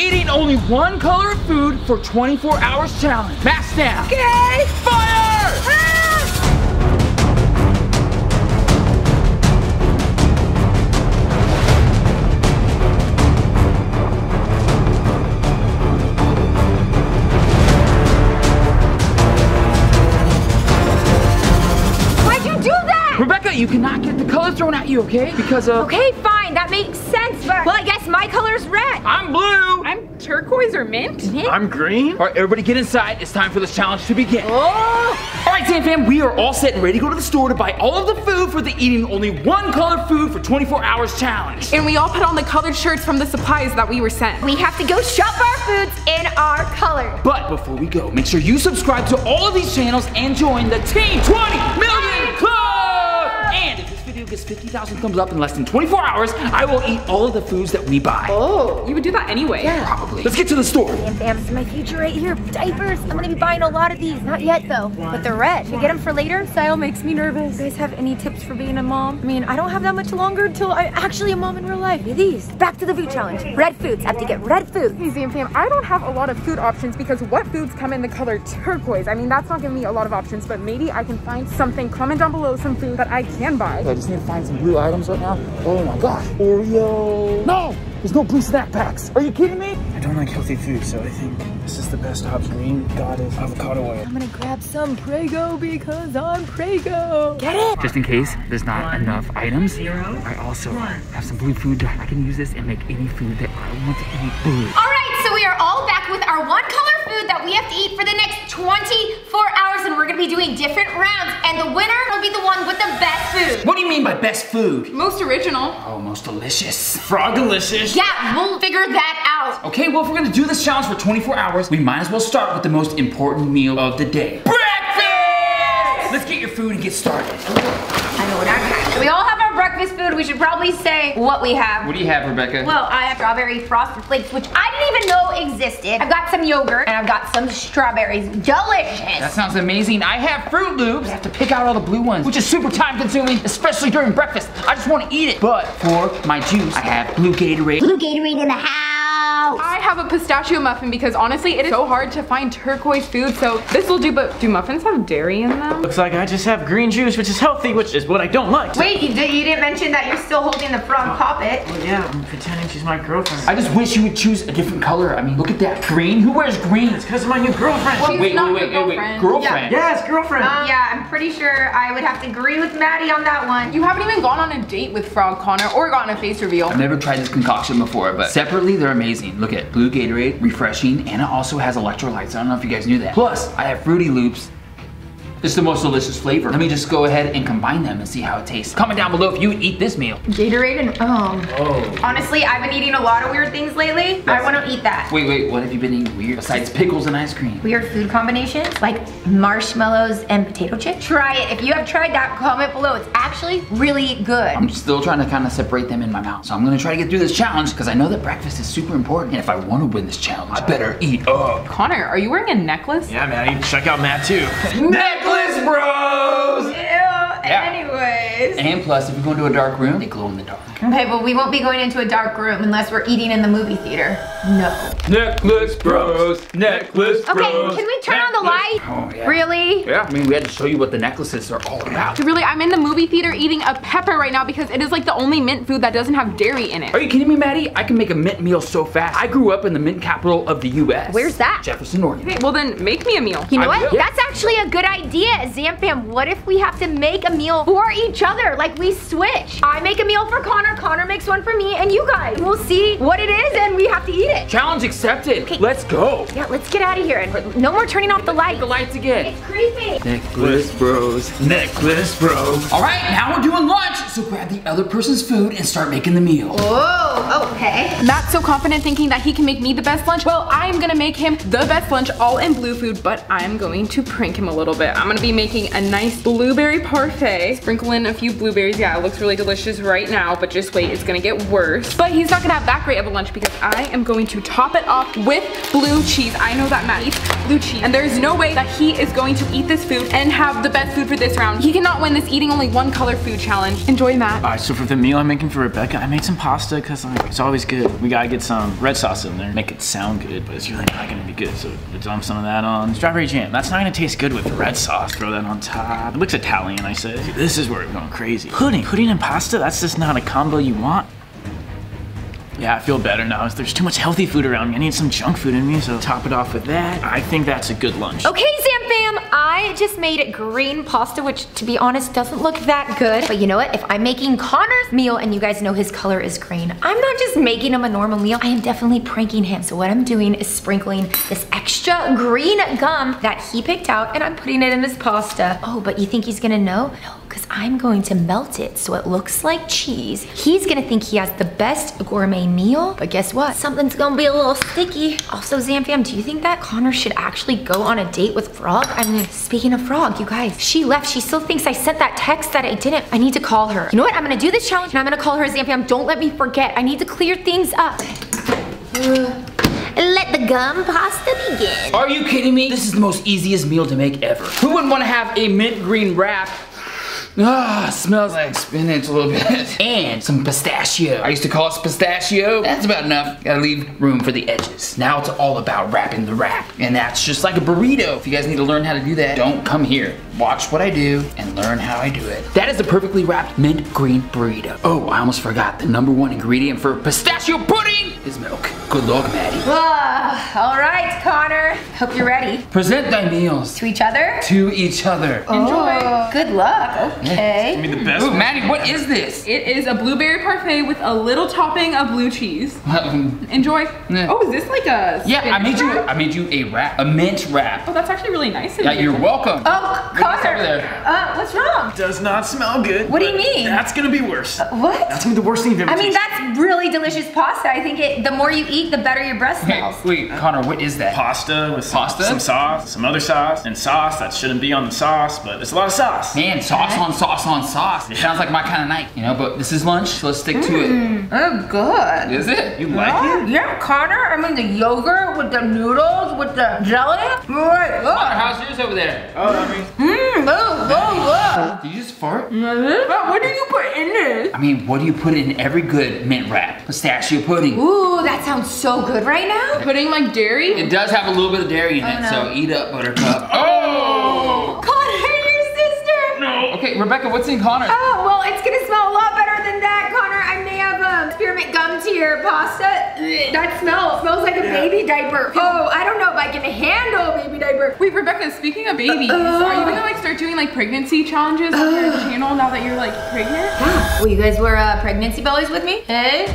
eating only one color of food for 24 hours challenge. Max down. Okay. Fire! Hey! You cannot get the colors thrown at you, okay? Because of... Okay, fine. That makes sense, but... Well, I guess my color's red. I'm blue. I'm turquoise or mint. I'm green. All right, everybody get inside. It's time for this challenge to begin. Oh! All right, ZamFam, we are all set and ready to go to the store to buy all of the food for the eating only one color food for 24 hours challenge. And we all put on the colored shirts from the supplies that we were sent. We have to go shop our foods in our color. But before we go, make sure you subscribe to all of these channels and join the Team 20 Million Club! And if this video gets 50,000 thumbs up in less than 24 hours, I will eat all of the foods that we buy. Oh, you would do that anyway. Yeah. Probably. Let's get to the store. Bam, this is my future right here. Diapers. I'm going to be buying a lot of these. Not yet, though. But they're red. Should I get them for later? Style makes me nervous. You guys have any tips for being a mom? I mean, I don't have that much longer until I'm actually a mom in real life. These. Back to the food challenge. Red foods. I have to get red foods. Hey, ZamFam, I don't have a lot of food options because what foods come in the color turquoise? I mean, that's not giving me a lot of options, but maybe I can find something. Comment down below some food that I can buy. I just need to find some blue items right now. Oh my gosh. Oreo. No! There's no blue snack packs. Are you kidding me? I don't like healthy food, so I think this is the best option. Green goddess avocado oil. I'm gonna grab some Prego because I'm Prego. Get it? Just in case there's not enough items, I also have some blue food. I can use this and make any food that I want to eat blue. All right, so we are all back with our one color food that we have to eat for the next 24 hours, and we're gonna be doing different rounds, and the winner will be the one with the best food. What do you mean by best food? Most original. Oh, most delicious. Frog delicious. Yeah, we'll figure that out. Okay, well, if we're gonna do this challenge for 24 hours, we might as well start with the most important meal of the day. Breakfast! Let's get your food and get started. I know what I'm having. We all have our breakfast food. We should probably say what we have. What do you have, Rebecca? Well, I have strawberry frosted flakes, which I didn't even know existed. I've got some yogurt and I've got some strawberries. Delicious. That sounds amazing. I have Fruit Loops. I have to pick out all the blue ones, which is super time consuming, especially during breakfast. I just want to eat it. But for my juice, I have blue Gatorade. Blue Gatorade in the house. I have a pistachio muffin because honestly, it is so hard to find turquoise food. So this will do, but do muffins have dairy in them? Looks like I just have green juice, which is healthy, which is what I don't like. Wait, you didn't mention that you're still holding the frog poppet. Well, yeah, I'm pretending she's my girlfriend. I just wish you would choose a different color. I mean, look at that. Green? Who wears green? It's because of my new girlfriend. Well, wait, girlfriend? Yeah. Yes, girlfriend. Yeah, I'm pretty sure I would have to agree with Maddie on that one. You haven't even gone on a date with Frog, Connor, or gotten a face reveal. I've never tried this concoction before, but separately, they're amazing. Look at blue Gatorade, refreshing, and it also has electrolytes. I don't know if you guys knew that. Plus, I have Fruity Loops. It's the most delicious flavor. Let me just go ahead and combine them and see how it tastes. Comment down below if you would eat this meal. Gatorade and oh. Honestly, I've been eating a lot of weird things lately. I want to eat that. Wait, what have you been eating weird besides pickles and ice cream? Weird food combinations like marshmallows and potato chips. Try it. If you have tried that, comment below. It's actually really good. I'm still trying to kind of separate them in my mouth. So I'm going to try to get through this challenge because I know that breakfast is super important. And if I want to win this challenge, I better eat up. Connor, are you wearing a necklace? Yeah, man. You check out Matt too. Necklace! Necklace Bros! Ew, anyways. And plus, if we go into a dark room, they glow in the dark. Okay, but we won't be going into a dark room unless we're eating in the movie theater. No. Necklace Bros, Necklace Bros. Okay, can we turn on the light? Oh, yeah. Really? Yeah, I mean, we had to show you what the necklaces are all about. So really, I'm in the movie theater eating a pepper right now because it is like the only mint food that doesn't have dairy in it. Are you kidding me, Maddie? I can make a mint meal so fast. I grew up in the mint capital of the US. Where's that? Jefferson, Oregon. Okay, well then make me a meal. You know what? That's actually a good idea, ZamFam. What if we have to make a meal for each other? Like we switch. I make a meal for Connor, Connor makes one for me, and you guys. We'll see what it is and we have to eat it. Challenge accepted. Okay. Let's go. Yeah, let's get out of here. And no more turning off the light. The lights again. It's creepy. Necklace Bros. Necklace Bros. All right, now we're doing lunch. So grab the other person's food and start making the meal. Whoa, okay. Not so confident thinking that he can make me the best lunch. Well, I'm gonna make him the best lunch, all in blue food, but I'm going to prank him a little bit. I'm gonna be making a nice blueberry parfait. Sprinkle in a few blueberries. Yeah, it looks really delicious right now, but just wait, it's gonna get worse. But he's not gonna have that great of a lunch because I am going to top it off with blue cheese. I know that Matt eats blue cheese, and there's no way that he is going to eat this food and have the best food for this round. He cannot win this eating only one color food challenge. Enjoy, Matt. All right, so for the meal I'm making for Rebecca, I made some pasta because like, it's always good. We gotta get some red sauce in there, make it sound good, but it's really not gonna be good. So dump some of that on. Strawberry jam, that's not gonna taste good with the red sauce. Throw that on top. It looks Italian, I say. This is where we're going crazy. Pudding and pasta, that's just not a combo you want. Yeah, I feel better now. There's too much healthy food around me. I need some junk food in me, so top it off with that. I think that's a good lunch. Okay, ZamFam, I just made green pasta, which to be honest, doesn't look that good. But you know what? If I'm making Connor's meal, and you guys know his color is green, I'm not just making him a normal meal. I am definitely pranking him. So what I'm doing is sprinkling this extra green gum that he picked out, and I'm putting it in his pasta. Oh, but you think he's gonna know? No, because I'm going to melt it so it looks like cheese. He's gonna think he has the best gourmet meal, but guess what? Something's gonna be a little sticky. Also, ZamFam, do you think that Connor should actually go on a date with Frog? I mean, speaking of Frog, you guys, she left. She still thinks I sent that text that I didn't. I need to call her. You know what? I'm gonna do this challenge and I'm gonna call her. ZamFam, don't let me forget. I need to clear things up. Let the gum pasta begin. Are you kidding me? This is the most easiest meal to make ever. Who wouldn't wanna have a mint green wrap? Ah, oh, smells like spinach a little bit. And some pistachio. I used to call it pistachio. That's about enough. Gotta leave room for the edges. Now it's all about wrapping the wrap. And that's just like a burrito. If you guys need to learn how to do that, don't come here. Watch what I do and learn how I do it. That is the perfectly wrapped mint green burrito. Oh, I almost forgot. The #1 ingredient for pistachio pudding is milk. Good luck, Maddie. Whoa. All right, Connor. Hope you're ready. Present thy meals. To each other? To each other. Oh, enjoy. Good luck. Okay. It's gonna be the best. Ooh, Maddie, what is this? It is a blueberry parfait with a little topping of blue cheese. Enjoy. Oh, is this like a I made you a wrap. A mint wrap. Oh, that's actually really nice. Yeah, you're welcome. Oh, Connor. What's wrong? Does not smell good. What do you mean? That's gonna be worse. What? That's gonna be the worst thing you've ever tasted. That's really delicious pasta. I think the more you eat, the better your breath smells. Wait, Connor, what is that? Pasta with some sauce, some other sauce, and sauce that shouldn't be on the sauce, but it's a lot of sauce. Man, sauce on sauce on sauce. It sounds like my kind of night, you know, but this is lunch, so let's stick to it. Oh, good. Is it? You like it? Yeah, Connor, I mean the yogurt with the noodles, with the jelly. Right, Connor, how's yours over there? Oh, I mean. Look. Did you just fart? Mm-hmm. What do you put in this? I mean, what do you put in every good mint wrap? Pistachio pudding. Ooh, that sounds so good right now. Pudding like dairy? It does have a little bit of dairy in it, so eat up, buttercup. Oh! Connor! Okay, Rebecca, what's in Connor? Oh, well, it's gonna smell a lot better than that, Connor. I may have spearmint gum to your pasta. That smells like a baby diaper. Oh, I don't know if I can handle a baby diaper. Wait, Rebecca, speaking of babies, are you gonna like start doing like pregnancy challenges on your channel now that you're like pregnant? Will you guys wear pregnancy bellies with me? Hey.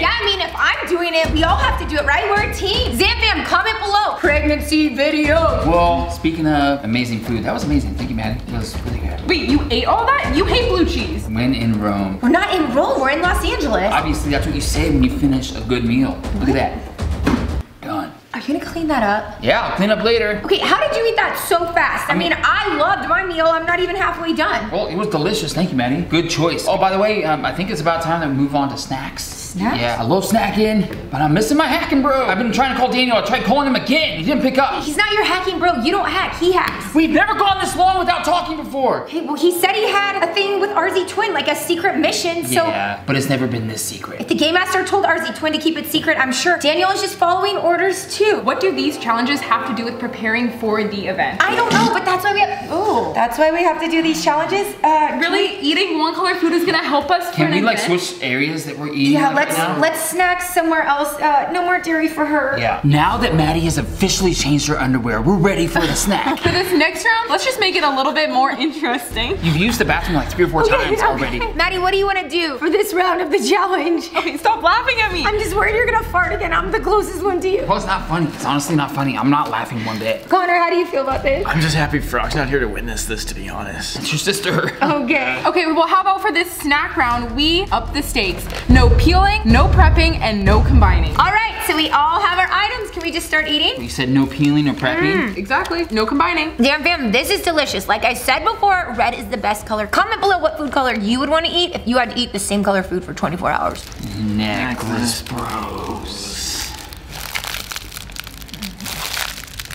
Yeah, I mean, if I'm doing it, we all have to do it, right? We're a team. ZamFam, comment below. Pregnancy video. Well, speaking of amazing food, that was amazing. Thank you, Maddie. It was really good. Wait, you ate all that? You hate blue cheese. When in Rome. We're not in Rome, we're in Los Angeles. Obviously, that's what you say when you finish a good meal. Look at that. Done. Are you gonna clean that up? Yeah, I'll clean up later. Okay, how did you eat that so fast? I mean, I loved my meal. I'm not even halfway done. Well, it was delicious. Thank you, Maddie. Good choice. Oh, by the way, I think it's about time that we move on to snacks. Snacks? Yeah, I love snacking, but I'm missing my hacking bro. I've been trying to call Daniel. I tried calling him again. He didn't pick up. He's not your hacking bro. You don't hack. He hacks. We've never gone this long without talking before. Hey, well, he said he had a thing with RZ Twin, like a secret mission, so. Yeah, but it's never been this secret. If the Game Master told RZ Twin to keep it secret, I'm sure Daniel is just following orders too. What do these challenges have to do with preparing for the event? I don't know, but that's why we have, that's why we have to do these challenges. Really, eating one color food is gonna help us. Can we like switch areas that we're eating? Yeah, let's snack somewhere else. No more dairy for her. Yeah. Now that Maddie has officially changed her underwear, we're ready for the snack. For this next round, let's just make it a little bit more interesting. You've used the bathroom like 3 or 4 times already. Maddie, what do you want to do for this round of the challenge? Okay, stop laughing at me. I'm just worried you're gonna fart again. I'm the closest one to you. Well, it's not funny. It's honestly not funny. I'm not laughing one bit. Connor, how do you feel about this? I'm just happy Frog's not here to witness this, to be honest. It's your sister. Okay. Okay, well, how about for this snack round, we up the stakes. No peeling, no prepping, and no combining. All right, so we all have our items. Can we we just start eating? You said no peeling or prepping. Mm. Exactly, no combining. ZamFam, this is delicious. Like I said before, red is the best color. Comment below what food color you would want to eat if you had to eat the same color food for 24 hours. Necklace Bros.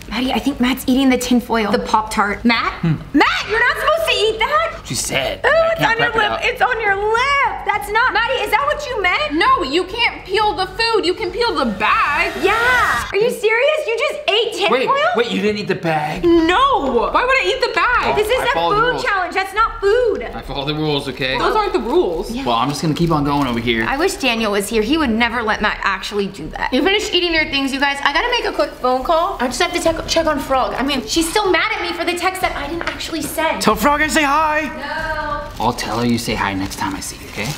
Maddie, I think Matt's eating the tinfoil, the Pop-Tart. Matt? Hmm. Matt, you're not supposed to eat that! She said. Oh, it's on your lip. It's on your lip. That's not. Maddie, is that what you meant? No, you can't peel the food. You can peel the bag. Yeah. Are you serious? You just ate tinfoil? Wait, you didn't eat the bag? No. Why would I eat the bag? This is a food challenge. That's not food. I follow the rules, okay? Those aren't the rules. Yeah. Well, I'm just gonna keep on going over here. I wish Daniel was here. He would never let Matt actually do that. You finished eating your things, you guys. I gotta make a quick phone call. I just have to check on Frog. I mean, she's still mad at me for the text that I didn't actually send. Tell Frog I say hi. No. I'll tell her you say hi next time I see you, okay?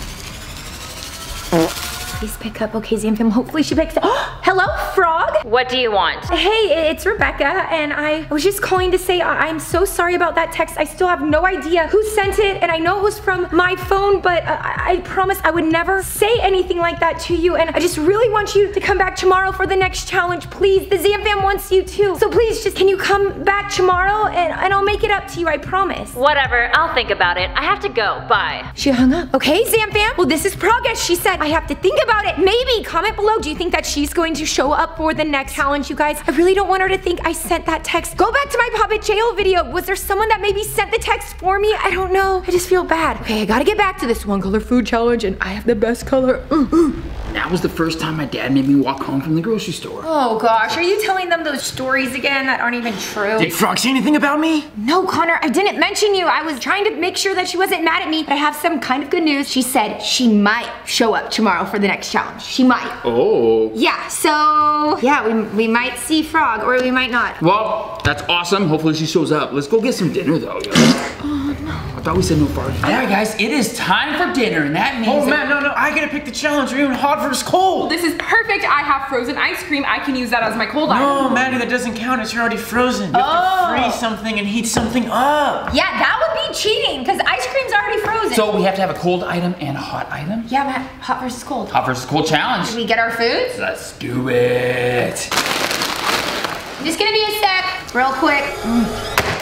Please pick up, okay, ZamFam. Hopefully she picks up. Hello, Frog? What do you want? Hey, it's Rebecca, and I was just calling to say I'm so sorry about that text. I still have no idea who sent it, and I know it was from my phone, but I promise I would never say anything like that to you, and I just really want you to come back tomorrow for the next challenge, please. The ZamFam wants you too, so please just, can you come back tomorrow, and I'll make it up to you, I promise. Whatever, I'll think about it. I have to go, bye. She hung up. Okay, ZamFam, well, this is progress. She said I have to think about it. Maybe comment below, do you think that she's going to show up for the next challenge, you guys? I really don't want her to think I sent that text. Go back to my Papa Jail video. Was there someone that maybe sent the text for me? I don't know. I just feel bad. Okay, I gotta get back to this one color food challenge, and I have the best color. That was the first time my dad made me walk home from the grocery store. Oh gosh, are you telling them those stories again that aren't even true? Did Frog say anything about me? No, Connor, I didn't mention you. I was trying to make sure that she wasn't mad at me, but I have some kind of good news. She said she might show up tomorrow for the next challenge. She might. Oh. Yeah, so, yeah, we might see Frog, or we might not. Well, that's awesome. Hopefully she shows up. Let's go get some dinner though. Oh no. I thought we said no party. All right guys, it is time for dinner, and that means— Oh man, no, I gotta pick the challenge. We're even hot versus cold. This is perfect. I have frozen ice cream. I can use that as my cold item. No, Maddie, that doesn't count. It's already frozen. You have to freeze something and heat something up. Yeah, that would be cheating, because ice cream's already frozen. So we have to have a cold item and a hot item? Yeah, Matt, hot versus cold. Hot versus cold challenge. Did we get our food? Let's do it. I'm just gonna be a sec, real quick.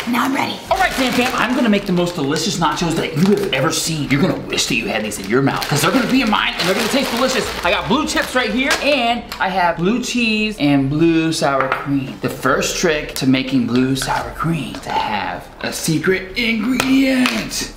Now I'm ready. All right, ZamFam, I'm gonna make the most delicious nachos that you have ever seen. You're gonna wish that you had these in your mouth, because they're gonna be in mine and they're gonna taste delicious. I got blue chips right here, and I have blue cheese and blue sour cream. The first trick to making blue sour cream is to have a secret ingredient.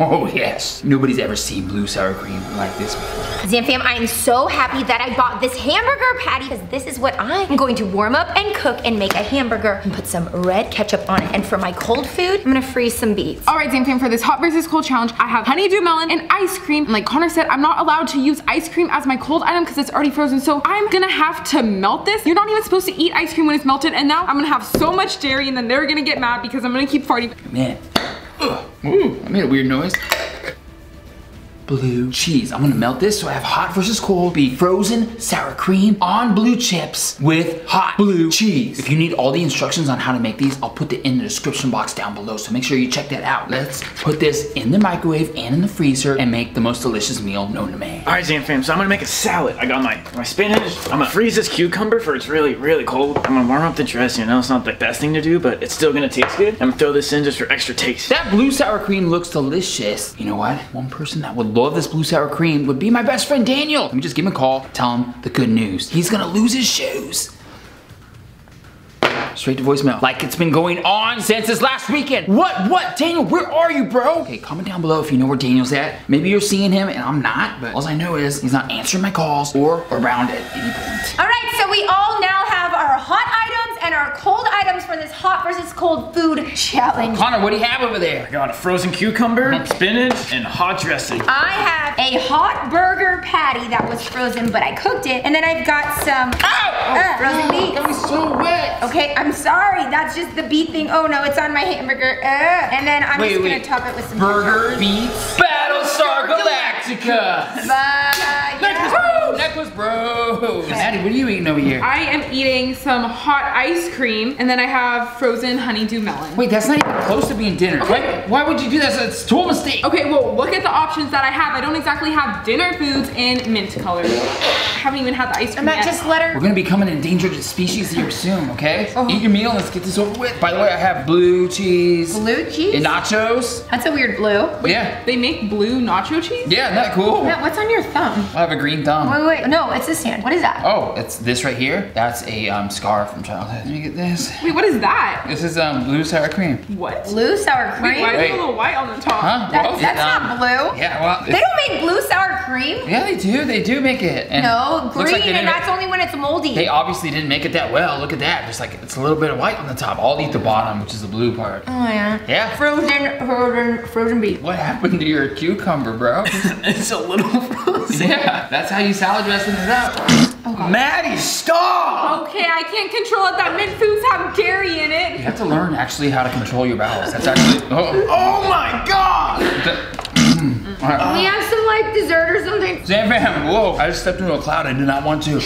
Oh yes, nobody's ever seen blue sour cream like this before. ZamFam, I am so happy that I bought this hamburger patty, because this is what I'm going to warm up and cook and make a hamburger and put some red ketchup on it. And for my cold food, I'm gonna freeze some beets. All right, ZamFam, for this hot versus cold challenge, I have honeydew melon and ice cream. And like Connor said, I'm not allowed to use ice cream as my cold item because it's already frozen. So I'm gonna have to melt this. You're not even supposed to eat ice cream when it's melted. And now I'm gonna have so much dairy, and then they're gonna get mad because I'm gonna keep farting. Man. Ooh, I made a weird noise. Blue cheese. I'm gonna melt this, so I have hot versus cold. Be frozen sour cream on blue chips with hot blue cheese. If you need all the instructions on how to make these, I'll put it in the description box down below, so make sure you check that out. Let's put this in the microwave and in the freezer and make the most delicious meal known to man. All right, ZamFam, so I'm gonna make a salad. I got my spinach. I'm gonna freeze this cucumber for it's really, really cold. I'm gonna warm up the dressing. You know, it's not the best thing to do, but it's still gonna taste good. I'm gonna throw this in just for extra taste. That blue sour cream looks delicious. You know what? One person that would love this blue sour cream would be my best friend Daniel. Let me just give him a call, tell him the good news. He's gonna lose his shoes. Straight to voicemail, like it's been going on since this last weekend. What, Daniel, where are you, bro? Okay, comment down below if you know where Daniel's at. Maybe you're seeing him and I'm not, but all I know is he's not answering my calls or around at any point. All right, so we all now have our hot items and our cold items for this hot versus cold food challenge. Connor, what do you have over there? I got a frozen cucumber, spinach, and hot dressing. I have a hot burger patty that was frozen, but I cooked it, and then I've got some frozen meat. That was so wet. Okay, I'm sorry, that's just the beet thing. Oh no, it's on my hamburger. And then I'm just gonna top it with some burger beets. Battlestar Galactica. Necklace Bros. Gross. Maddie, what are you eating over here? I am eating some hot ice cream, and then I have frozen honeydew melon. Wait, that's not even close to being dinner. Okay. Why would you do that? It's a total mistake. Okay, well, look at the options that I have. I don't exactly have dinner foods in mint color. I haven't even had the ice cream yet. Just let her. We're gonna become an endangered species here soon, okay? Oh. Eat your meal, let's get this over with. By the way, I have blue cheese. Blue cheese? And nachos. That's a weird blue. Wait, yeah. They make blue nacho cheese? Yeah, isn't that cool? Matt, what's on your thumb? I have a green thumb. Wait, wait, no, it's this hand. What is that? Oh, it's this right here. That's a scar from childhood. Let me get this. Wait, what is that? This is blue sour cream. What? Blue sour cream? Wait, why is it a little white on the top? Huh? That's not blue. Yeah, well. They don't make blue sour cream? Yeah, they do make it. And no, green, like and that's only when it's moldy. They obviously didn't make it that well. Look at that, just like it's a little bit of white on the top. I'll eat the bottom, which is the blue part. Oh yeah. Yeah. Frozen beef. What happened to your cucumber, bro? It's a little frozen. Yeah, that's how you salad dressing it up. Oh, Maddie, stop! Okay, I can't control it. That mint foods have dairy in it. You have to learn actually how to control your bowels. That's actually, oh my God! Right. We have some like dessert or something. ZamFam, whoa, I just stepped into a cloud. I did not want to.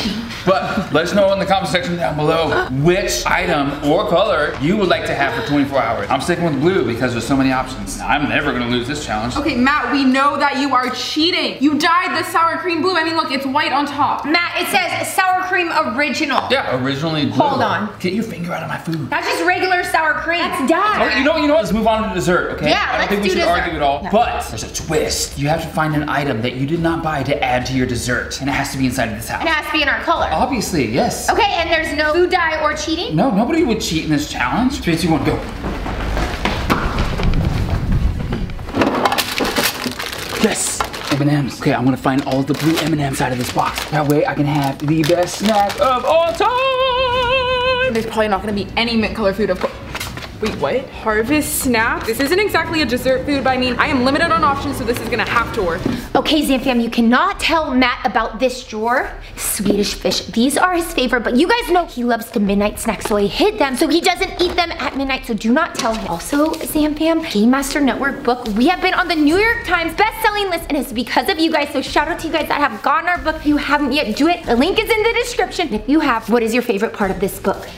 But let us know in the comment section down below which item or color you would like to have for 24 hours. I'm sticking with blue because there's so many options. I'm never gonna lose this challenge. Okay, Matt, we know that you are cheating. You dyed the sour cream blue. I mean, look, it's white on top. Matt, it says sour cream original. Yeah, originally blue. Hold on. Get your finger out of my food. That's just regular sour cream. That's dyed. Okay, you know what? Let's move on to dessert, okay? Yeah, I don't think we should argue at all. No. But there's a twist. You have to find an item that you did not buy to add to your dessert. And it has to be inside of this house. And it has to be in our color. Obviously, yes. Okay, and there's no food dye or cheating? No, nobody would cheat in this challenge. 3, 2, 1, go. Yes, M&Ms. Okay, I'm gonna find all the blue M&Ms out of this box. That way I can have the best snack of all time. There's probably not gonna be any mint color food, of course. Wait, what? Harvest Snap? This isn't exactly a dessert food, but I mean, I am limited on options, so this is gonna have to work. Okay, ZamFam, you cannot tell Matt about this drawer. Swedish fish, these are his favorite, but you guys know he loves the midnight snacks, so I hid them, so he doesn't eat them at midnight, so do not tell him. Also, ZamFam, Game Master Network book, we have been on the New York Times best-selling list, and it's because of you guys, so shout out to you guys that have gotten our book. If you haven't yet, do it. The link is in the description. If you have, what is your favorite part of this book?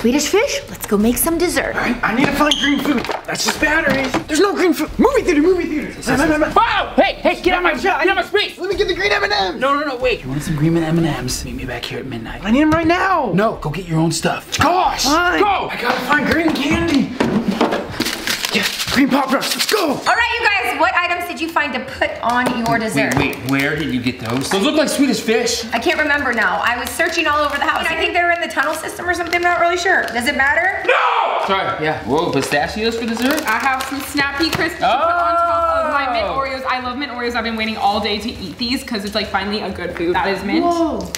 Swedish fish, let's go make some dessert. All right, I need to find green food. That's just batteries. There's no green food. Movie theater, movie theater. Wow! Hey, hey, get out my shot. I need my space. Let me get the green M&Ms. No, no, no, wait. You want some green M&Ms? Meet me back here at midnight. I need them right now. No, go get your own stuff. Gosh! Fine. Go! I gotta find green candy. Yeah, green Pop Rocks, let's go! All right, you guys, what items did you find to put on your dessert? Wait, where did you get those? Those look like Swedish fish. I can't remember now. I was searching all over the house. I think they were in the tunnel system or something, I'm not really sure. Does it matter? No! Sorry, yeah. Whoa, pistachios for dessert? I have some Snappy Crisps to put on top of my mint Oreos. I love mint Oreos. I've been waiting all day to eat these because it's like finally a good food. That is mint. Whoa.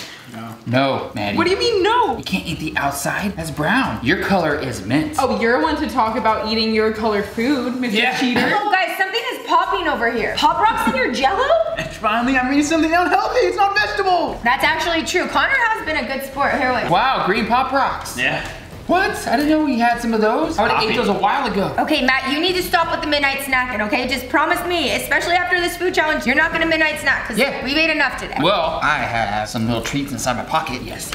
No, Maddie. What do you mean no? You can't eat the outside. That's brown. Your color is mint. Oh, you're one to talk about eating your color food, Mr. Cheater. Oh, guys, something is popping over here. Pop Rocks in your Jell-O? Finally, I'm eating something unhealthy. It's not vegetable. That's actually true. Connor has been a good sport. Here, wait. Wow, green Pop Rocks. Yeah. What? I didn't know we had some of those. I would've ate those a while ago. Okay, Matt, you need to stop with the midnight snacking, okay? Just promise me, especially after this food challenge, you're not gonna midnight snack, because we've ate enough today. Well, I have some little treats inside my pocket, yes.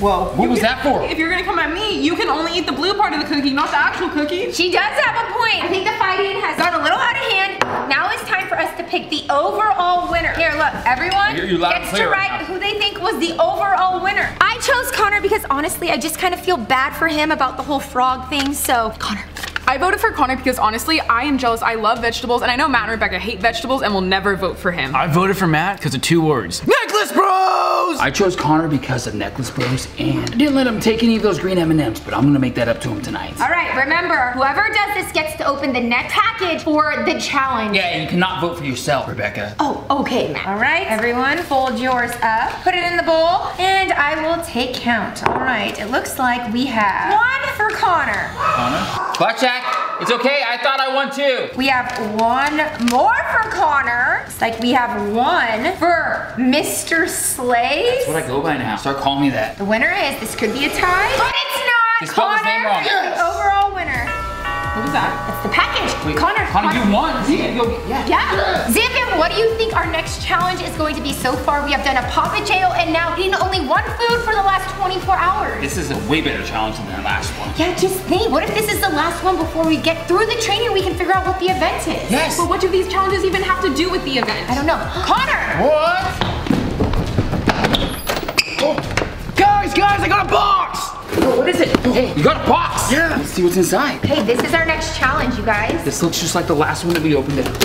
Whoa, what was that for? If you're gonna come at me, you can only eat the blue part of the cookie, not the actual cookie. She does have a point. I think the fighting has got a little out of hand. Now it's time for us to pick the overall winner. Here, look, everyone gets to write who they think was the overall winner. I chose Connor because honestly, I just kind of feel bad for him about the whole frog thing, so Connor. I voted for Connor because honestly, I am jealous. I love vegetables, and I know Matt and Rebecca hate vegetables and will never vote for him. I voted for Matt because of 2 words. Necklace Bros! I chose Connor because of Necklace Bros, and I didn't let him take any of those green M&Ms, but I'm gonna make that up to him tonight. All right, remember, whoever does this gets to open the next package for the challenge. Yeah, and you cannot vote for yourself, Rebecca. Oh, okay, Matt. All right, everyone, fold yours up, put it in the bowl, and I will take count. All right, it looks like we have 1 for Connor. Connor? Black Jack. It's okay, I thought I won 2. We have 1 more for Connor. It's like we have 1 for Mr. Slays. That's what I go by now. Start calling me that. The winner is, this could be a tie, but it's not. Connor is the overall winner. What was What's that? That's the package. Wait, Connor, you won. Yeah. ZamFam, what do you think our next challenge is going to be? So far, we have done a pop and jail and now eating only one food for the last 24 hours. This is a way better challenge than our last one. Yeah, just think. What if this is the last one before we get through the training? We can figure out what the event is. Yes. But what do these challenges even have to do with the event? I don't know. Connor! What? Oh. Guys, I got a box! Whoa, what is it? Hey, you got a box! Yeah! Let's see what's inside. Hey, this is our next challenge, you guys. This looks just like the last one that we opened up.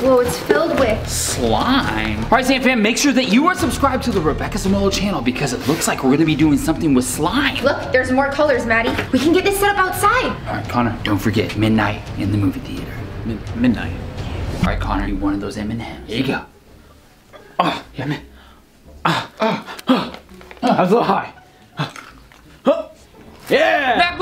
Whoa, it's filled with slime. All right, ZamFam, make sure that you are subscribed to the Rebecca Zamolo channel because it looks like we're gonna be doing something with slime. Look, there's more colors, Maddie. We can get this set up outside. All right, Connor, don't forget, midnight in the movie theater. Midnight? All right, Connor, you wanted those M&Ms. Here you go. Oh, yeah, man. That was a little high. Yeah!